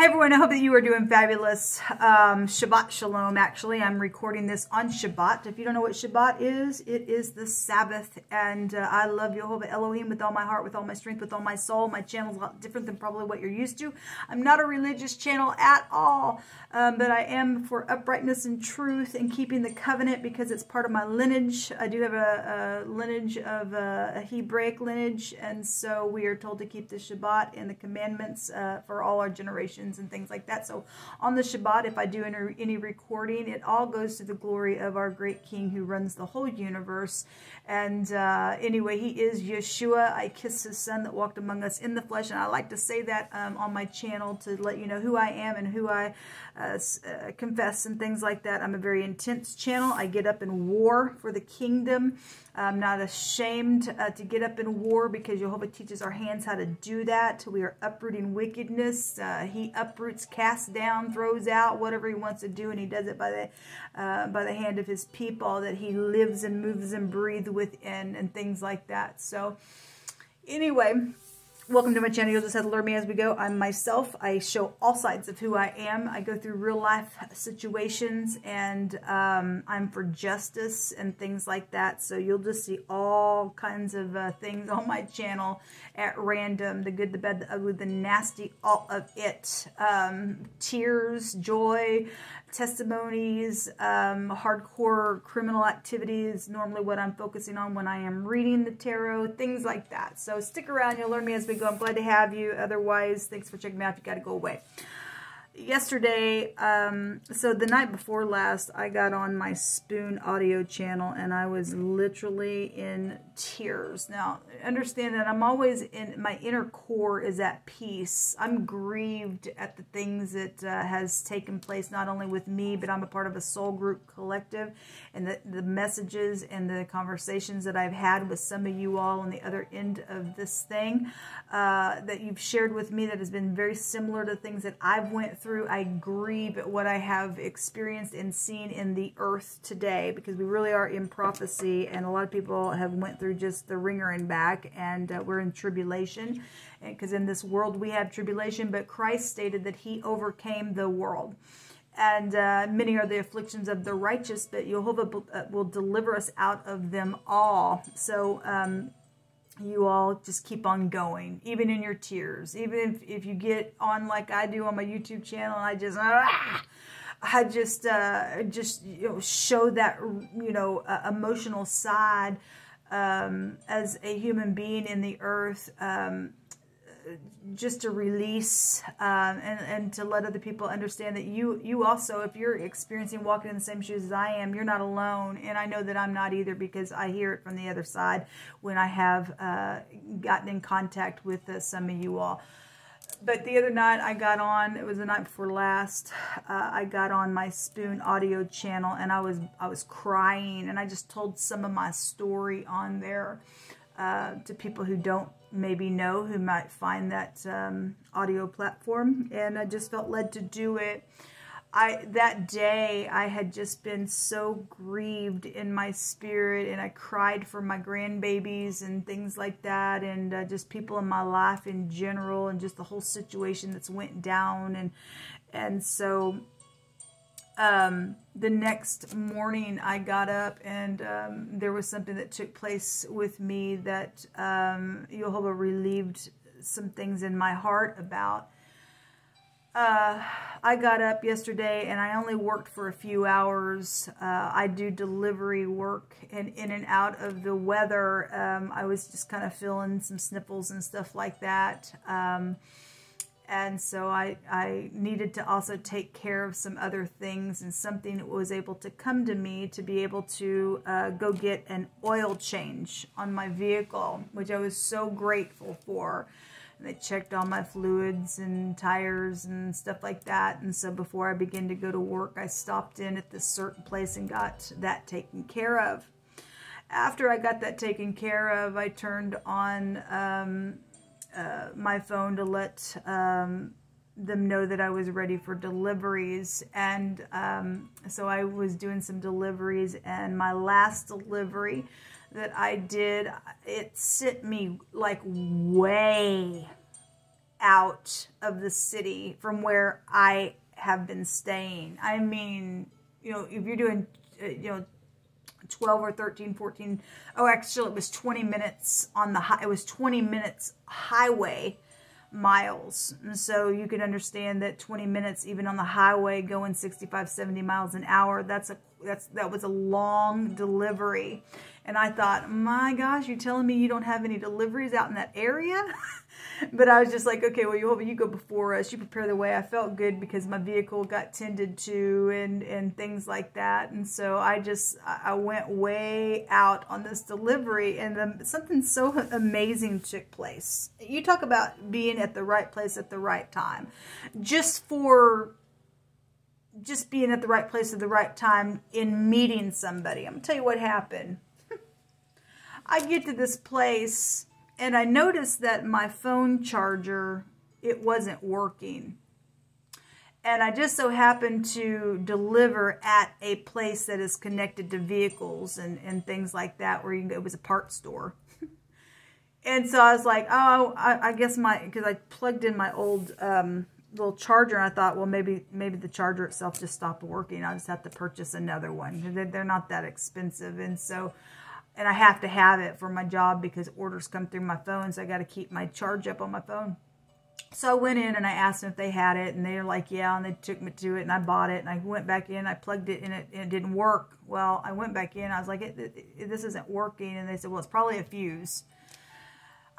Hi, everyone. I hope that you are doing fabulous. Shabbat Shalom, actually. I'm recording this on Shabbat. If you don't know what Shabbat is, it is the Sabbath. And I love Yehovah Elohim with all my heart, with all my strength, with all my soul. My channel's a lot different than probably what you're used to. I'm not a religious channel at all, but I am for uprightness and truth and keeping the covenant because it's part of my lineage. I do have a lineage of a Hebraic lineage, and so we are told to keep the Shabbat and the commandments for all our generations and things like that. So on the Shabbat, if I do any recording, it all goes to the glory of our great King who runs the whole universe. And anyway, he is Yeshua. I kiss his son that walked among us in the flesh. And I like to say that on my channel to let you know who I am and who I confess and things like that. I'm a very intense channel. I get up in war for the kingdom. I'm not ashamed to get up in war because Jehovah teaches our hands how to do that. We are uprooting wickedness. He uproots, casts down, throws out, whatever he wants to do, and he does it by the hand of his people that he lives and moves and breathes within and things like that. So anyway, welcome to my channel. You'll just have to learn me as we go. I'm myself. I show all sides of who I am. I go through real life situations, and I'm for justice and things like that. So you'll just see all kinds of things on my channel at random. The good, the bad, the ugly, the nasty, all of it. Tears, joy, testimonies, hardcore criminal activities, normally what I'm focusing on when I am reading the tarot, things like that. So stick around. You'll learn me as we go. I'm glad to have you. Otherwise, thanks for checking me out. You got to go away. Yesterday, so the night before last, I got on my Spoon Audio channel, and I was literally in tears. Now, understand that I'm always in, my inner core is at peace. I'm grieved at the things that has taken place, not only with me, but I'm a part of a soul group collective, and the messages and the conversations that I've had with some of you all on the other end of this thing that you've shared with me that has been very similar to things that I've went through. I grieve at what I have experienced and seen in the earth today, because we really are in prophecy, and a lot of people have went through just the ringer and back, and we're in tribulation, because in this world we have tribulation, but Christ stated that he overcame the world. And many are the afflictions of the righteous, but Yehovah will deliver us out of them all. So you all just keep on going, even in your tears. Even if you get on like I do on my YouTube channel, and I just you know, show that, you know, emotional side as a human being in the earth, just to release and to let other people understand that you also, if you're experiencing walking in the same shoes as I am, you're not alone. And I know that I'm not either, because I hear it from the other side when I have gotten in contact with some of you all. But the other night I got on, it was the night before last, I got on my Spoon Audio channel, and I was crying, and I just told some of my story on there to people who don't maybe know, who might find that audio platform, and I just felt led to do it. That day, I had just been so grieved in my spirit, and I cried for my grandbabies and things like that, and just people in my life in general, and just the whole situation that's went down, and so the next morning I got up, and there was something that took place with me that Yehovah relieved some things in my heart about. I got up yesterday, and I only worked for a few hours. I do delivery work, and in and out of the weather, I was just kind of feeling some sniffles and stuff like that. And so I needed to also take care of some other things, and something was able to come to me to be able to go get an oil change on my vehicle, which I was so grateful for. And they checked all my fluids and tires and stuff like that. And so before I began to go to work, I stopped in at this certain place and got that taken care of. After I got that taken care of, I turned on my phone to let them know that I was ready for deliveries, and so I was doing some deliveries, and my last delivery that I did, it sent me like way out of the city from where I have been staying. I mean, you know, if you're doing, you know, 12 or 13, 14, oh, actually, it was 20 minutes on the high, it was 20 minutes highway miles. And so you can understand that 20 minutes, even on the highway going 65, 70 miles an hour, that was a long delivery. And I thought, my gosh, you're telling me you don't have any deliveries out in that area? But I was just like, okay, well, Yehovah, you go before us. You prepare the way. I felt good because my vehicle got tended to and things like that. And so I went way out on this delivery, and something so amazing took place. You talk about being at the right place at the right time. Just being at the right place at the right time in meeting somebody. I'm going to tell you what happened. I get to this place, and I noticed that my phone charger, it wasn't working. And I just so happened to deliver at a place that is connected to vehicles and things like that, where you can go. It was a parts store. And so I was like, oh, I guess because I plugged in my old little charger, and I thought, well, maybe the charger itself just stopped working. I just have to purchase another one. They're not that expensive. And so... and I have to have it for my job because orders come through my phone, so I got to keep my charge up on my phone. So I went in and I asked them if they had it, and they were like, yeah, and they took me to it, and I bought it, and I went back in, I plugged it in, and it didn't work. Well, I went back in, I was like, this isn't working, and they said, well, it's probably a fuse.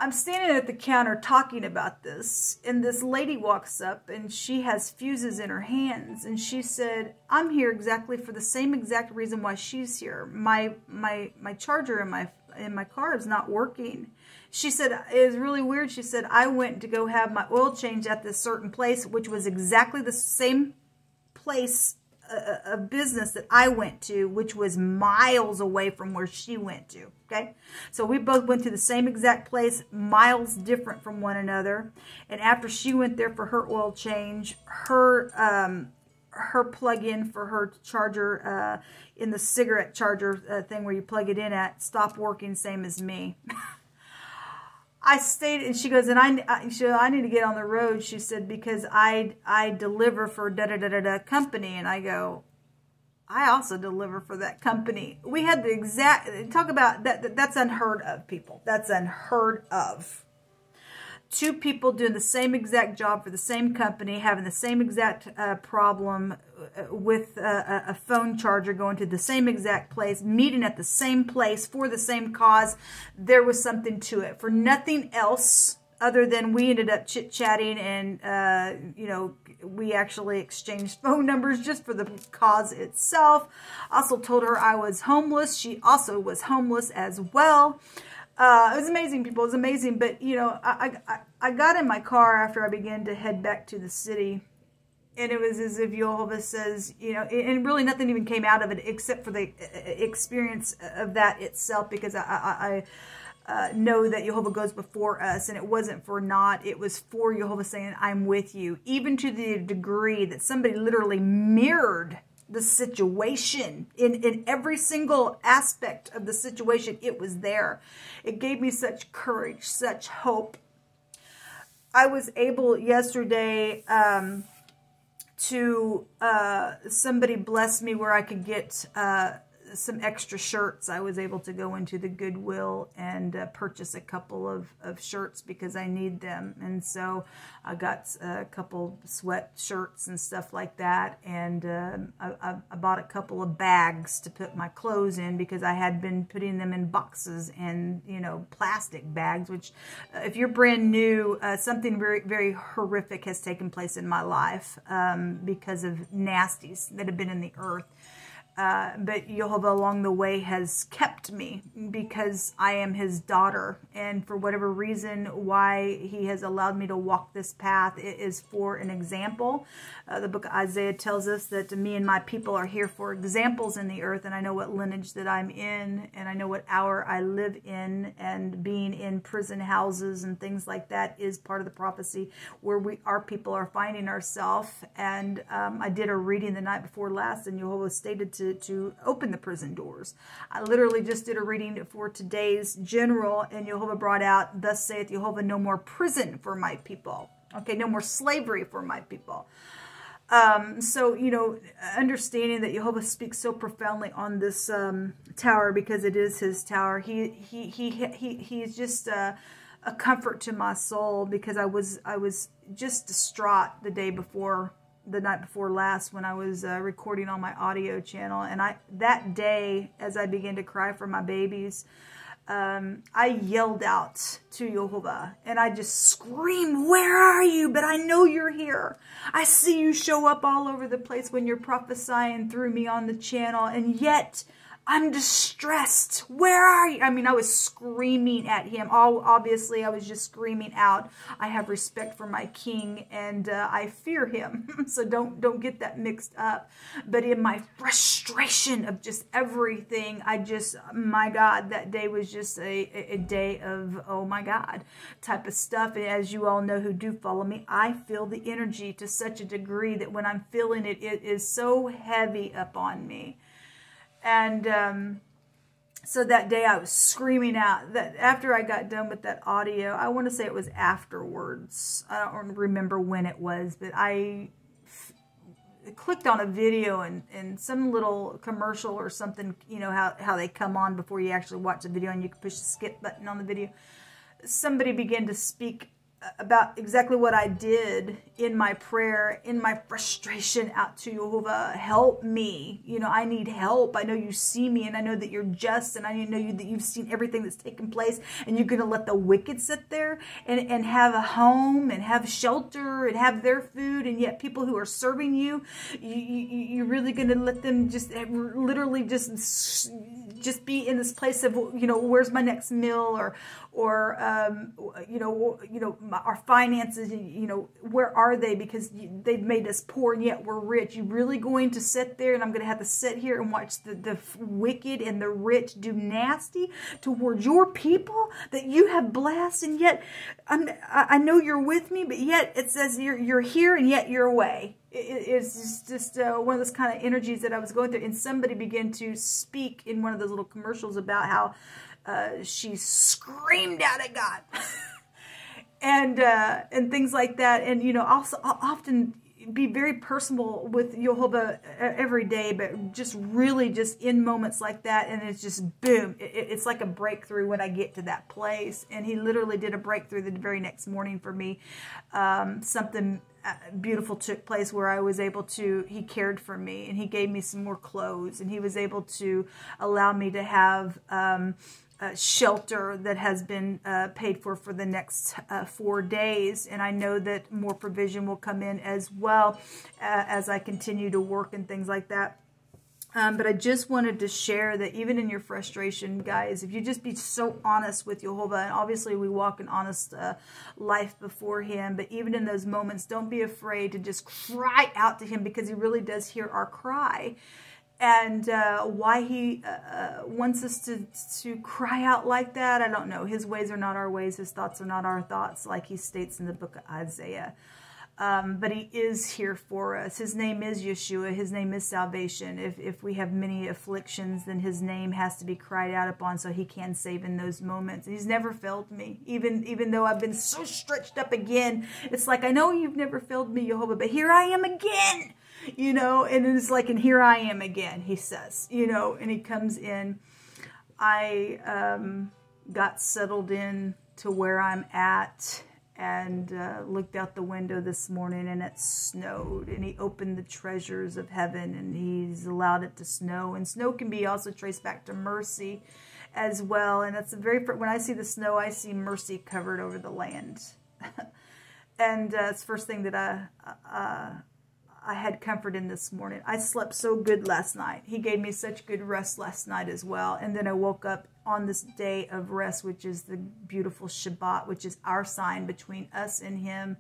I'm standing at the counter talking about this, and this lady walks up, and she has fuses in her hands, and she said, I'm here exactly for the same exact reason why she's here. My charger in my car is not working. She said, it's really weird. She said, I went to go have my oil change at this certain place, which was exactly the same place of business that I went to, which was miles away from where she went to. Okay, so we both went to the same exact place, miles different from one another. And after she went there for her oil change, her plug-in for her charger in the cigarette charger thing where you plug it in at stopped working, same as me. I stayed, and she goes, and I need to get on the road. She said, because I deliver for da-da-da-da-da company, and I go, I also deliver for that company. We had the exact, talk about, that's unheard of, people. That's unheard of. Two people doing the same exact job for the same company, having the same exact problem with a phone charger, going to the same exact place, meeting at the same place for the same cause. There was something to it. For nothing else other than we ended up chit-chatting, and, you know, we actually exchanged phone numbers just for the cause itself. Also told her I was homeless. She also was homeless as well. It was amazing, people. It was amazing. But, you know, I got in my car after I began to head back to the city. And it was as if Yehovah says, you know, and really nothing even came out of it except for the experience of that itself, because I know that Yehovah goes before us, and it wasn't for naught. It was for Yehovah saying, I'm with you, even to the degree that somebody literally mirrored the situation in every single aspect of the situation. It was there. It gave me such courage, such hope. I was able yesterday to somebody blessed me where I could get some extra shirts. I was able to go into the Goodwill and purchase a couple of shirts because I need them. And so I got a couple sweatshirts and stuff like that. And I bought a couple of bags to put my clothes in, because I had been putting them in boxes and, you know, plastic bags, which if you're brand new, something very, very horrific has taken place in my life because of nasties that have been in the earth. But Yehovah along the way has kept me, because I am his daughter. And for whatever reason why he has allowed me to walk this path, it is for an example. The book of Isaiah tells us that me and my people are here for examples in the earth. And I know what lineage that I'm in, and I know what hour I live in. And being in prison houses and things like that is part of the prophecy where our people are finding ourselves. And I did a reading the night before last, and Yehovah stated to open the prison doors. I literally just did a reading for today's general, and Yehovah brought out, thus saith Yehovah, no more prison for my people. Okay, no more slavery for my people. So, you know, understanding that Yehovah speaks so profoundly on this tower because it is his tower. He is just a comfort to my soul, because I was just distraught the day before, the night before last, when I was recording on my audio channel. And that day, as I began to cry for my babies, I yelled out to Yehovah, and I just screamed, "Where are you? But I know you're here. I see you show up all over the place when you're prophesying through me on the channel, and yet I'm distressed. Where are you?" I mean, I was screaming at him. Obviously, I was just screaming out. I have respect for my king, and I fear him. So don't get that mixed up. But in my frustration of just everything, my God, that day was just a day of, oh my God, type of stuff. And as you all know who do follow me, I feel the energy to such a degree that when I'm feeling it, it is so heavy upon me. And so that day I was screaming out. That after I got done with that audio, I want to say it was afterwards. I don't remember when it was, but I clicked on a video and some little commercial or something, you know, how they come on before you actually watch the video and you can push the skip button on the video. Somebody began to speak about exactly what I did in my prayer, in my frustration out to Yehovah. Help me. You know, I need help. I know you see me, and I know that you're just, and I know that you've seen everything that's taken place, and you're going to let the wicked sit there and have a home and have shelter and have their food, and yet people who are serving you, you're really going to let them just literally just be in this place of, you know, where's my next meal, or you know, our finances, you know, where are they? Because they've made us poor and yet we're rich. You're really going to sit there, and I'm going to have to sit here and watch the wicked and the rich do nasty towards your people that you have blessed, and yet I know you're with me, but yet it says you're here and yet you're away. It's just one of those kind of energies that I was going through. And somebody began to speak in one of those little commercials about how she screamed out at God. And things like that. And, you know, I'll often be very personal with Yehovah every day, but just really just in moments like that. And it's just boom. It's like a breakthrough when I get to that place. And he literally did a breakthrough the very next morning for me. Something beautiful took place where I was able to, he cared for me and he gave me some more clothes, and he was able to allow me to have, shelter that has been paid for the next 4 days. And I know that more provision will come in as well as I continue to work and things like that. But I just wanted to share that even in your frustration, guys, if you just be so honest with Yehovah, and obviously we walk an honest life before him, but even in those moments, don't be afraid to just cry out to him, because he really does hear our cry. And why he wants us to cry out like that, I don't know. His ways are not our ways. His thoughts are not our thoughts, like he states in the book of Isaiah. But he is here for us. His name is Yeshua. His name is salvation. If we have many afflictions, then his name has to be cried out upon so he can save in those moments. He's never failed me, even though I've been so stretched up again. It's like, I know you've never failed me, Yehovah, but here I am again. You know, and it's like, and here I am again, he says, you know, and he comes in. I got settled in to where I'm at, and looked out the window this morning, and it snowed, and he opened the treasures of heaven, and he's allowed it to snow. And snow can be also traced back to mercy as well. And that's the very first, when I see the snow, I see mercy covered over the land. And it's the first thing that I had comfort in this morning. I slept so good last night. He gave me such good rest last night as well. And then I woke up on this day of rest, which is the beautiful Shabbat, which is our sign between us and him.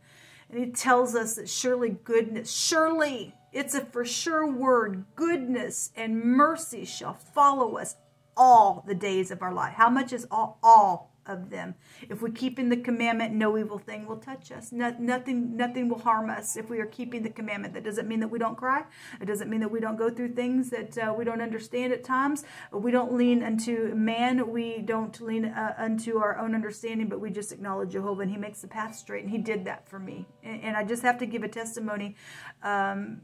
And he tells us that surely goodness, surely, it's a for sure word, goodness and mercy shall follow us all the days of our life. How much is all of them. If we keep in the commandment, no evil thing will touch us. Nothing will harm us if we are keeping the commandment. That doesn't mean that we don't cry. It doesn't mean that we don't go through things that we don't understand at times. We don't lean unto man. We don't lean unto our own understanding, but we just acknowledge Jehovah, and he makes the path straight, and he did that for me. And I just have to give a testimony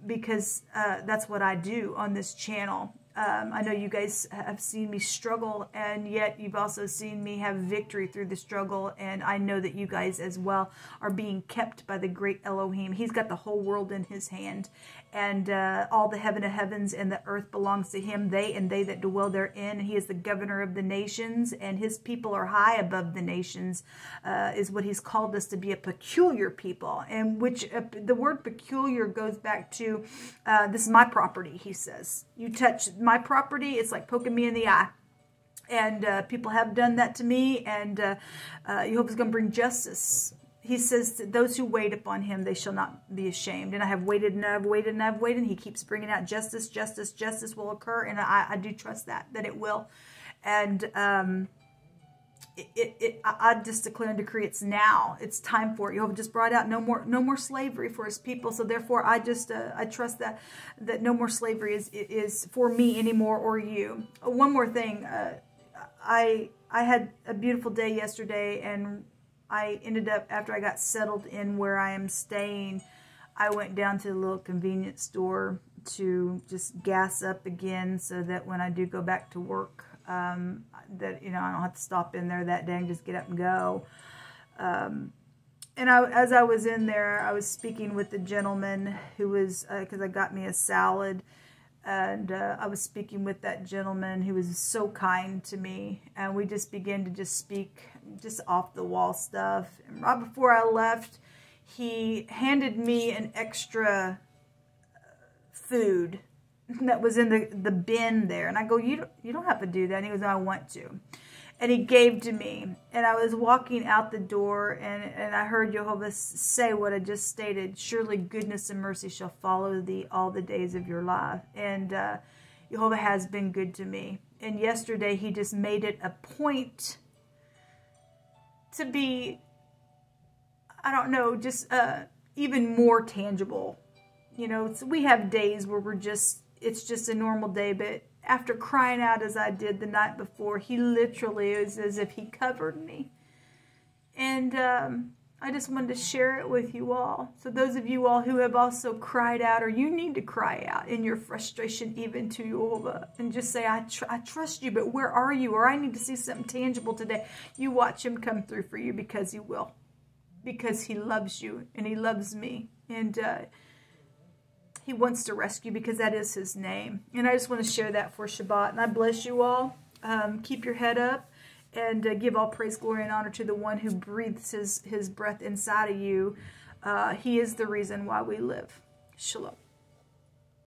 because that's what I do on this channel. I know you guys have seen me struggle, and yet you've also seen me have victory through the struggle, and I know that you guys as well are being kept by the great Elohim. He's got the whole world in his hand, and all the heaven of heavens and the earth belongs to him, they and they that dwell therein. And he is the governor of the nations, and his people are high above the nations, is what he's called us to be, a peculiar people, and which the word peculiar goes back to, this is my property, he says. You touch my property, it's like poking me in the eye. And people have done that to me, and Yehovah's going to bring justice. He says that those who wait upon him, they shall not be ashamed. And I have waited, and I've waited, and I've waited. And he keeps bringing out justice, justice, justice will occur. And I do trust that it will. And I just declare and decree it's now. It's time for it. Yehovah just brought out no more slavery for his people. So therefore, I just I trust that no more slavery is for me anymore or you. One more thing, I had a beautiful day yesterday, and I ended up, after I got settled in where I am staying, I went down to the little convenience store to just gas up again, so that when I do go back to work, that, you know, I don't have to stop in there that day and just get up and go. And as I was in there, I was speaking with the gentleman who was, because I got me a salad, and I was speaking with that gentleman who was so kind to me, and we just began to just speak just off the wall stuff. And right before I left, he handed me an extra food that was in the bin there, and I go, you don't have to do that. And he goes, no, I want to. And he gave to me, and I was walking out the door, and I heard Yehovah say what I just stated: surely goodness and mercy shall follow thee all the days of your life. And Yehovah has been good to me. And yesterday he just made it a point to be, I don't know, just even more tangible. You know, we have days where we're just, it's just a normal day, but after crying out as I did the night before, he literally, it was as if he covered me. And I just wanted to share it with you all. So those of you all who have also cried out, or you need to cry out in your frustration even to Yehovah, and just say, I trust you, but where are you? Or I need to see something tangible today. You watch him come through for you, because he will. Because he loves you, and he loves me. And he wants to rescue, because that is his name. And I just want to share that for Shabbat. And I bless you all. Keep your head up, and give all praise, glory, and honor to the one who breathes his breath inside of you. He is the reason why we live. Shalom.